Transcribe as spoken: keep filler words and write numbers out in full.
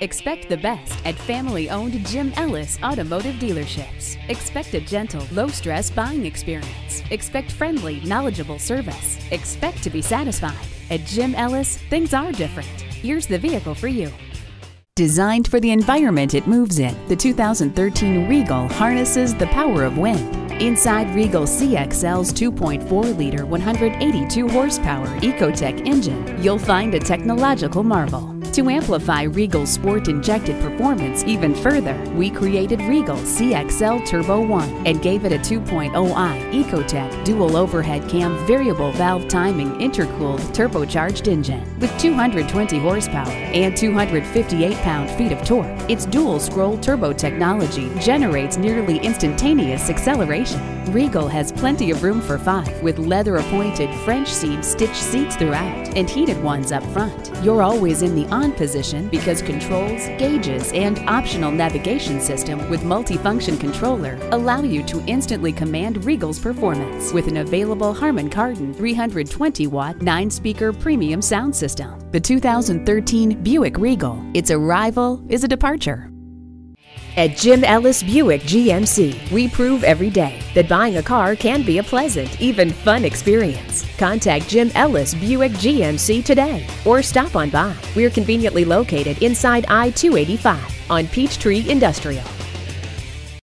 Expect the best at family-owned Jim Ellis Automotive dealerships. Expect a gentle, low-stress buying experience. Expect friendly, knowledgeable service. Expect to be satisfied. At Jim Ellis, things are different. Here's the vehicle for you. Designed for the environment it moves in, the two thousand thirteen Regal harnesses the power of wind. Inside Regal C X L's two point four liter, one hundred eighty-two horsepower Ecotec engine, you'll find a technological marvel. To amplify Regal's sport-injected performance even further, we created Regal C X L Turbo One and gave it a two point oh i Ecotec dual overhead cam variable valve timing intercooled turbocharged engine. With two hundred twenty horsepower and two hundred fifty-eight pound-feet of torque, its dual scroll turbo technology generates nearly instantaneous acceleration. Regal has plenty of room for five with leather-appointed French seam stitched seats throughout and heated ones up front. You're always in the on position because controls, gauges, and optional navigation system with multifunction controller allow you to instantly command Regal's performance with an available Harman Kardon three hundred twenty watt nine speaker premium sound system. The two thousand thirteen Buick Regal, its arrival is a departure. At Jim Ellis Buick G M C, we prove every day that buying a car can be a pleasant, even fun experience. Contact Jim Ellis Buick G M C today or stop on by. We're conveniently located inside I two eighty-five on Peachtree Industrial.